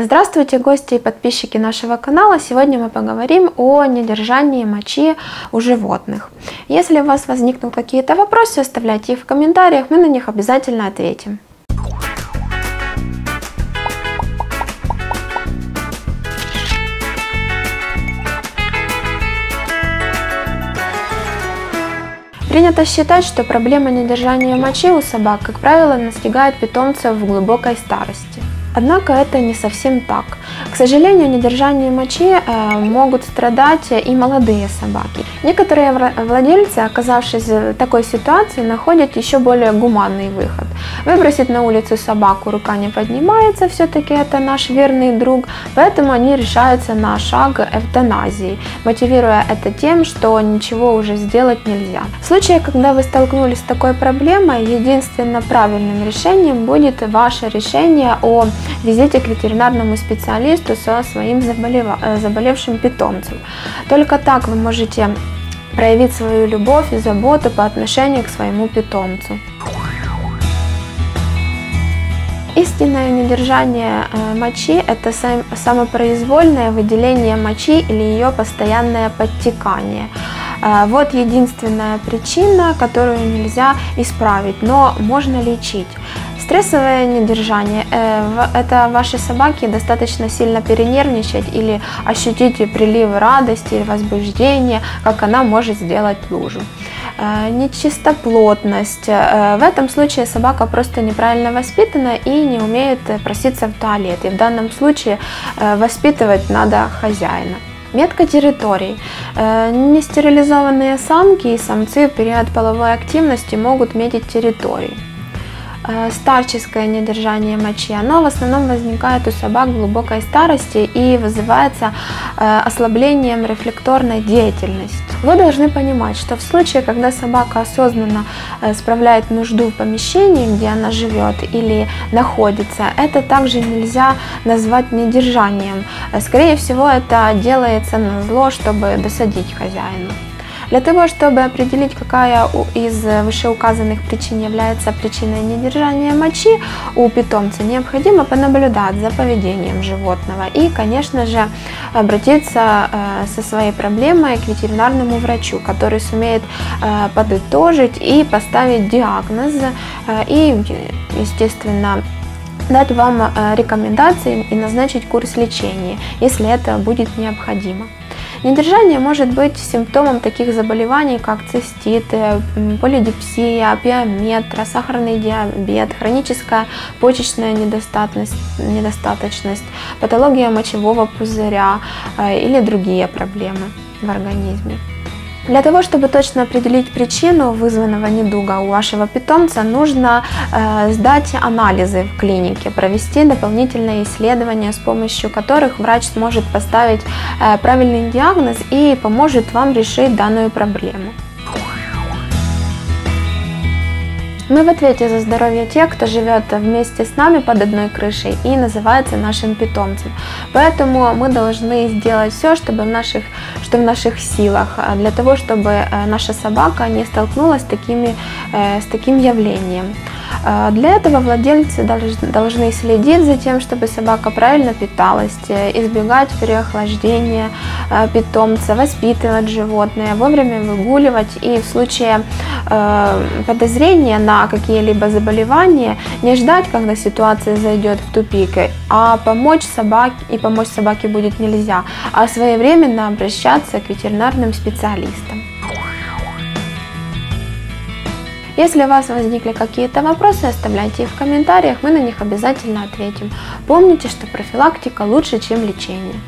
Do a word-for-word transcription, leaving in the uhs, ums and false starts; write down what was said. Здравствуйте, гости и подписчики нашего канала! Сегодня мы поговорим о недержании мочи у животных. Если у вас возникнут какие-то вопросы, оставляйте их в комментариях, мы на них обязательно ответим. Принято считать, что проблема недержания мочи у собак, как правило, настигает питомцев в глубокой старости. Однако это не совсем так. К сожалению, недержанием мочи могут страдать и молодые собаки. Некоторые владельцы, оказавшись в такой ситуации, находят еще более гуманный выход. Выбросить на улицу собаку рука не поднимается, все-таки это наш верный друг, поэтому они решаются на шаг эвтаназии, мотивируя это тем, что ничего уже сделать нельзя. В случае, когда вы столкнулись с такой проблемой, единственно правильным решением будет ваше решение о визите к ветеринарному специалисту со своим заболевшим питомцем. Только так вы можете проявить свою любовь и заботу по отношению к своему питомцу. Истинное недержание мочи – это самопроизвольное выделение мочи или ее постоянное подтекание. Вот единственная причина, которую нельзя исправить, но можно лечить. Стрессовое недержание – это ваши собаки достаточно сильно перенервничать или ощутите прилив радости или возбуждения, как она может сделать лужу. Нечистоплотность – в этом случае собака просто неправильно воспитана и не умеет проситься в туалет. И в данном случае воспитывать надо хозяина. Метка территорий. Нестерилизованные самки и самцы в период половой активности могут метить территории. Старческое недержание мочи, оно в основном возникает у собак глубокой старости и вызывается ослаблением рефлекторной деятельности. Вы должны понимать, что в случае, когда собака осознанно справляет нужду в помещении, где она живет или находится, это также нельзя назвать недержанием. Скорее всего, это делается назло, чтобы досадить хозяину. Для того, чтобы определить, какая из вышеуказанных причин является причиной недержания мочи у питомца, необходимо понаблюдать за поведением животного и, конечно же, обратиться со своей проблемой к ветеринарному врачу, который сумеет подытожить и поставить диагноз и, естественно, дать вам рекомендации и назначить курс лечения, если это будет необходимо. Недержание может быть симптомом таких заболеваний, как циститы, полидипсия, пиометра, сахарный диабет, хроническая почечная недостаточность, патология мочевого пузыря или другие проблемы в организме. Для того, чтобы точно определить причину вызванного недуга у вашего питомца, нужно э, сдать анализы в клинике, провести дополнительные исследования, с помощью которых врач сможет поставить э, правильный диагноз и поможет вам решить данную проблему. Мы в ответе за здоровье тех, кто живет вместе с нами под одной крышей и называется нашим питомцем. Поэтому мы должны сделать все, чтобы в наших, что в наших силах, для того, чтобы наша собака не столкнулась с, такими, с таким явлением. Для этого владельцы должны следить за тем, чтобы собака правильно питалась, избегать переохлаждения питомца, воспитывать животное, вовремя выгуливать и в случае подозрения на какие-либо заболевания не ждать, когда ситуация зайдет в тупик, а помочь собаке и помочь собаке будет нельзя, а своевременно обращаться к ветеринарным специалистам. Если у вас возникли какие-то вопросы, оставляйте их в комментариях, мы на них обязательно ответим. Помните, что профилактика лучше, чем лечение.